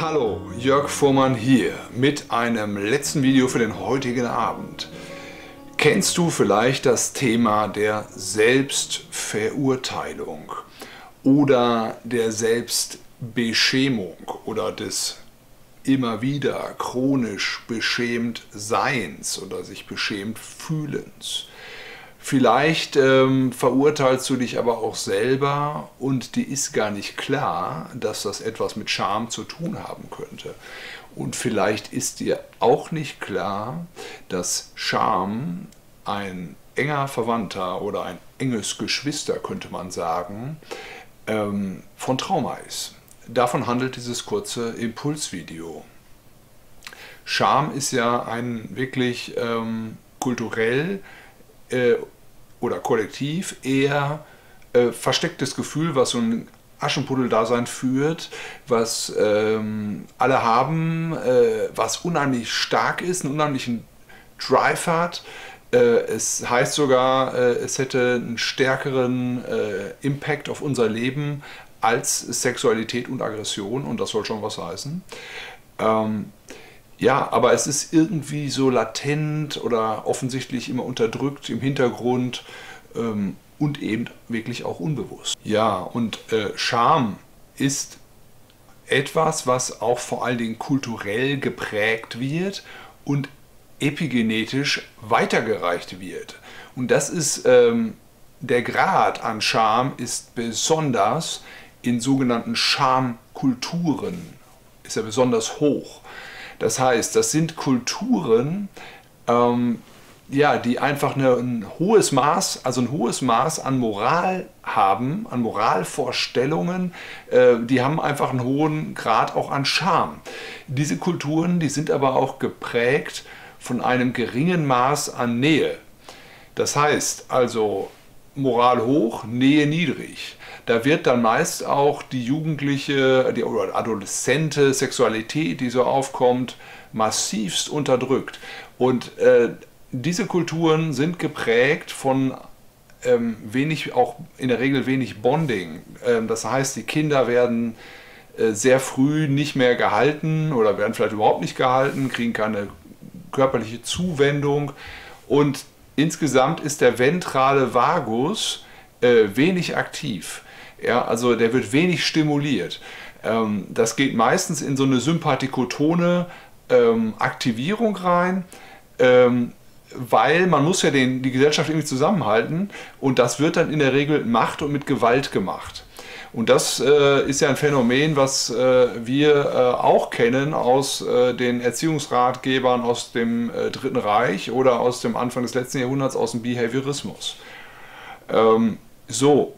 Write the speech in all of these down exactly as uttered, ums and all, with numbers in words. Hallo, Jörg Fuhrmann hier mit einem letzten Video für den heutigen Abend. Kennst du vielleicht das Thema der Selbstverurteilung oder der Selbstbeschämung oder des immer wieder chronisch beschämt Seins oder sich beschämt Fühlens? Vielleicht ähm, verurteilst du dich aber auch selber und dir ist gar nicht klar, dass das etwas mit Scham zu tun haben könnte. Und vielleicht ist dir auch nicht klar, dass Scham ein enger Verwandter oder ein enges Geschwister, könnte man sagen, ähm, von Trauma ist. Davon handelt dieses kurze Impulsvideo. Scham ist ja ein wirklich ähm, kulturell äh, oder kollektiv eher äh, verstecktes Gefühl, was so ein Aschenputtel-Dasein führt, was ähm, alle haben, äh, was unheimlich stark ist, einen unheimlichen Drive hat. Äh, es heißt sogar, äh, es hätte einen stärkeren äh, Impact auf unser Leben als Sexualität und Aggression, und das soll schon was heißen. Ähm, Ja, aber es ist irgendwie so latent oder offensichtlich immer unterdrückt im Hintergrund ähm, und eben wirklich auch unbewusst. Ja, und äh, Scham ist etwas, was auch vor allen Dingen kulturell geprägt wird und epigenetisch weitergereicht wird. Und das ist, ähm, der Grad an Scham ist besonders in sogenannten Schamkulturen, ist er besonders hoch. Das heißt, das sind Kulturen, ähm, ja, die einfach eine, ein hohes Maß, also ein hohes Maß an Moral haben, an Moralvorstellungen. Äh, die haben einfach einen hohen Grad auch an Scham. Diese Kulturen, die sind aber auch geprägt von einem geringen Maß an Nähe. Das heißt also Moral hoch, Nähe niedrig. Da wird dann meist auch die jugendliche die, oder adoleszente Sexualität, die so aufkommt, massivst unterdrückt. Und äh, diese Kulturen sind geprägt von ähm, wenig, auch in der Regel wenig Bonding. Ähm, das heißt, die Kinder werden äh, sehr früh nicht mehr gehalten oder werden vielleicht überhaupt nicht gehalten, kriegen keine körperliche Zuwendung. Und insgesamt ist der ventrale Vagus äh, wenig aktiv. Ja, also der wird wenig stimuliert. Ähm, das geht meistens in so eine sympathikotone ähm, Aktivierung rein, ähm, weil man muss ja den, die Gesellschaft irgendwie zusammenhalten, und das wird dann in der Regel mit Macht und mit Gewalt gemacht. Und das äh, ist ja ein Phänomen, was äh, wir äh, auch kennen aus äh, den Erziehungsratgebern aus dem äh, Dritten Reich oder aus dem Anfang des letzten Jahrhunderts, aus dem Behaviorismus. Ähm, so.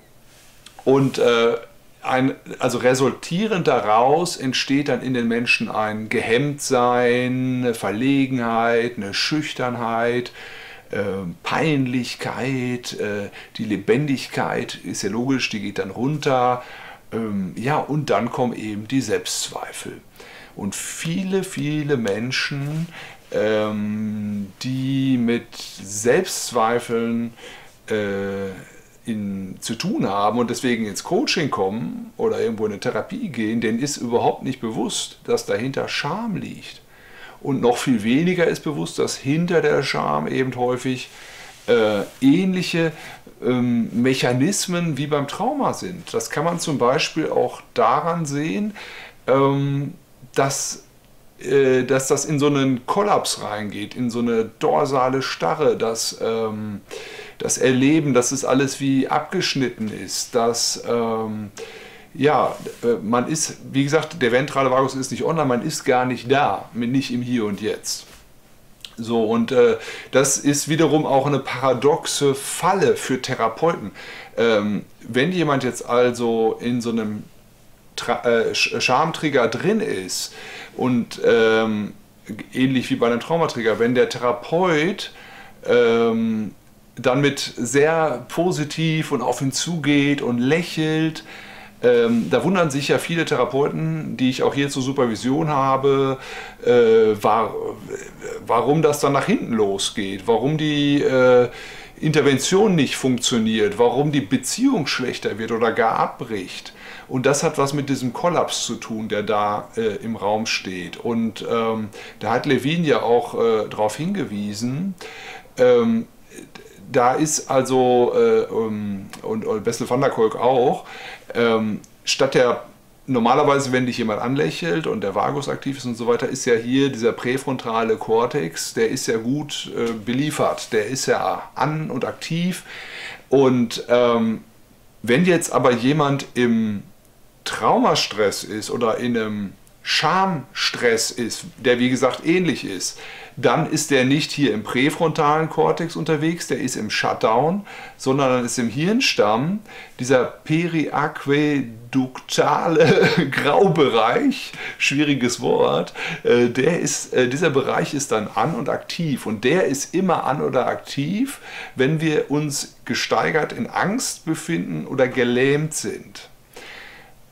Und äh, ein, also resultierend daraus entsteht dann in den Menschen ein Gehemmtsein, eine Verlegenheit, eine Schüchternheit, äh, Peinlichkeit, äh, die Lebendigkeit, ist ja logisch, die geht dann runter. Ähm, ja, und dann kommen eben die Selbstzweifel. Und viele, viele Menschen, ähm, die mit Selbstzweifeln äh, In, zu tun haben und deswegen ins Coaching kommen oder irgendwo in eine Therapie gehen, denen ist überhaupt nicht bewusst, dass dahinter Scham liegt. Und noch viel weniger ist bewusst, dass hinter der Scham eben häufig äh, ähnliche ähm, Mechanismen wie beim Trauma sind. Das kann man zum Beispiel auch daran sehen, ähm, dass äh, dass das in so einen Kollaps reingeht, in so eine dorsale Starre, dass ähm, das Erleben, dass es alles wie abgeschnitten ist, dass, ähm, ja, man ist, wie gesagt, der ventrale Vagus ist nicht online, man ist gar nicht da, nicht im Hier und Jetzt. So, und äh, das ist wiederum auch eine paradoxe Falle für Therapeuten. Ähm, wenn jemand jetzt also in so einem Tra äh, Schamtrigger drin ist und ähm, ähnlich wie bei einem Traumatrigger, wenn der Therapeut ähm, dann mit sehr positiv und auf ihn zugeht und lächelt. Ähm, da wundern sich ja viele Therapeuten, die ich auch hier zur Supervision habe, äh, war, warum das dann nach hinten losgeht, warum die äh, Intervention nicht funktioniert, warum die Beziehung schlechter wird oder gar abbricht. Und das hat was mit diesem Kollaps zu tun, der da äh, im Raum steht. Und ähm, da hat Levine ja auch äh, darauf hingewiesen, ähm, da ist also, äh, um, und, und Bessel van der Kolk auch, ähm, statt der, normalerweise wenn dich jemand anlächelt und der Vagus aktiv ist und so weiter, ist ja hier dieser präfrontale Kortex, der ist ja gut äh, beliefert, der ist ja an und aktiv. Und ähm, wenn jetzt aber jemand im Traumastress ist oder in einem Schamstress ist, der wie gesagt ähnlich ist, dann ist der nicht hier im präfrontalen Kortex unterwegs, der ist im Shutdown, sondern dann ist im Hirnstamm dieser periaquäduktale Graubereich, schwieriges Wort, der ist, dieser Bereich ist dann an und aktiv und der ist immer an oder aktiv, wenn wir uns gesteigert in Angst befinden oder gelähmt sind.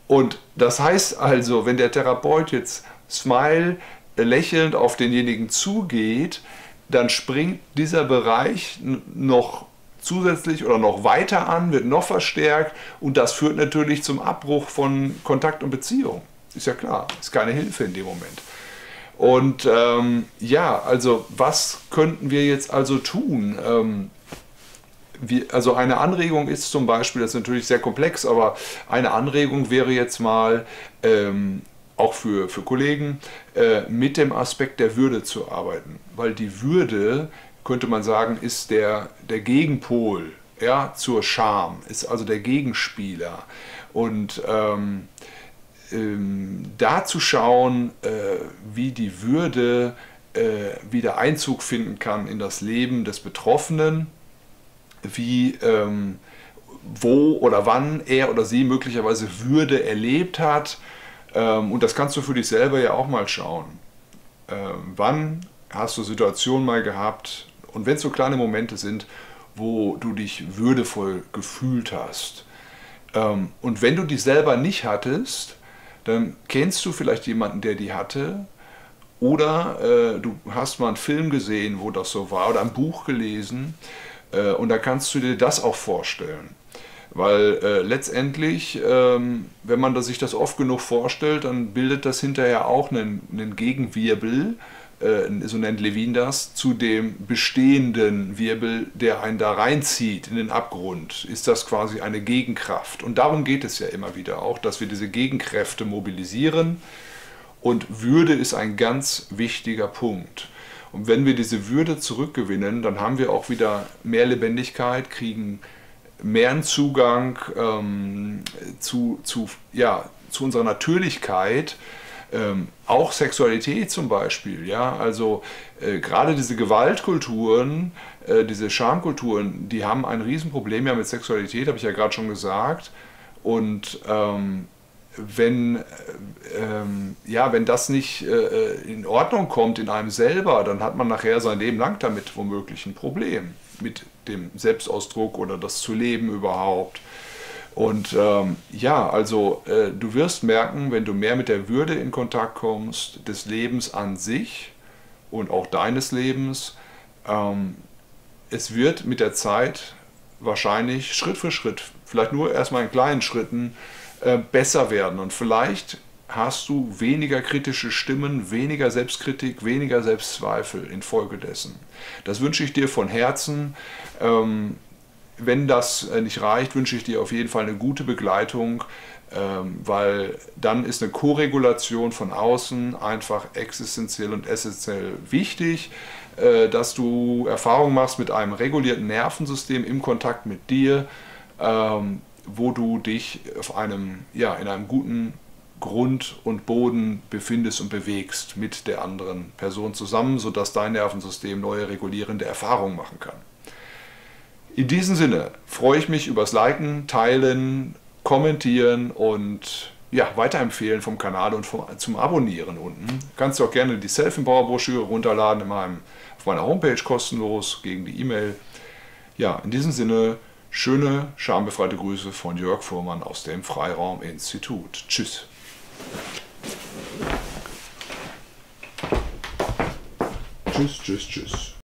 Und das heißt also, wenn der Therapeut jetzt smile lächelnd auf denjenigen zugeht, dann springt dieser Bereich noch zusätzlich oder noch weiter an, wird noch verstärkt und das führt natürlich zum Abbruch von Kontakt und Beziehung. Ist ja klar, ist keine Hilfe in dem Moment. Und ähm, ja, also was könnten wir jetzt also tun? Ähm, Wie, also eine Anregung ist zum Beispiel, das ist natürlich sehr komplex, aber eine Anregung wäre jetzt mal, ähm, auch für, für Kollegen, äh, mit dem Aspekt der Würde zu arbeiten. Weil die Würde, könnte man sagen, ist der, der Gegenpol, ja, zur Scham, ist also der Gegenspieler. Und ähm, ähm, da zu schauen, äh, wie die Würde äh, wieder Einzug finden kann in das Leben des Betroffenen, wie ähm, wo oder wann er oder sie möglicherweise Würde erlebt hat. Ähm, und das kannst du für dich selber ja auch mal schauen. Ähm, wann hast du Situationen mal gehabt, und wenn es so kleine Momente sind, wo du dich würdevoll gefühlt hast. Ähm, und wenn du die selber nicht hattest, dann kennst du vielleicht jemanden, der die hatte. Oder äh, du hast mal einen Film gesehen, wo das so war, oder ein Buch gelesen. Und da kannst du dir das auch vorstellen, weil äh, letztendlich, ähm, wenn man das, sich das oft genug vorstellt, dann bildet das hinterher auch einen, einen Gegenwirbel, äh, so nennt Levine das, zu dem bestehenden Wirbel, der einen da reinzieht in den Abgrund, ist das quasi eine Gegenkraft. Und darum geht es ja immer wieder auch, dass wir diese Gegenkräfte mobilisieren, und Würde ist ein ganz wichtiger Punkt. Und wenn wir diese Würde zurückgewinnen, dann haben wir auch wieder mehr Lebendigkeit, kriegen mehr Zugang ähm, zu, zu, ja, zu unserer Natürlichkeit, ähm, auch Sexualität zum Beispiel. Ja? Also äh, gerade diese Gewaltkulturen, äh, diese Schamkulturen, die haben ein Riesenproblem ja mit Sexualität, habe ich ja gerade schon gesagt. Und ähm, Wenn, ähm, ja, wenn das nicht äh, in Ordnung kommt in einem selber, dann hat man nachher sein Leben lang damit womöglich ein Problem mit dem Selbstausdruck oder das zu leben überhaupt. Und ähm, ja, also äh, du wirst merken, wenn du mehr mit der Würde in Kontakt kommst, des Lebens an sich und auch deines Lebens, ähm, es wird mit der Zeit wahrscheinlich Schritt für Schritt, vielleicht nur erstmal in kleinen Schritten, besser werden, und vielleicht hast du weniger kritische Stimmen, weniger Selbstkritik, weniger Selbstzweifel infolgedessen. Das wünsche ich dir von Herzen. Wenn das nicht reicht, wünsche ich dir auf jeden Fall eine gute Begleitung, weil dann ist eine Koregulation von außen einfach existenziell und essentiell wichtig, dass du Erfahrung machst mit einem regulierten Nervensystem im Kontakt mit dir, wo du dich auf einem, ja, in einem guten Grund und Boden befindest und bewegst mit der anderen Person zusammen, sodass dein Nervensystem neue regulierende Erfahrungen machen kann. In diesem Sinne freue ich mich übers Liken, Teilen, Kommentieren und ja, weiterempfehlen vom Kanal und vom, zum Abonnieren unten. Kannst du auch gerne die Self-Empower-Broschüre runterladen in meinem, auf meiner Homepage kostenlos gegen die E-Mail. Ja, in diesem Sinne, schöne, schambefreite Grüße von Jörg Fuhrmann aus dem Freiraum-Institut. Tschüss. Tschüss, tschüss, tschüss.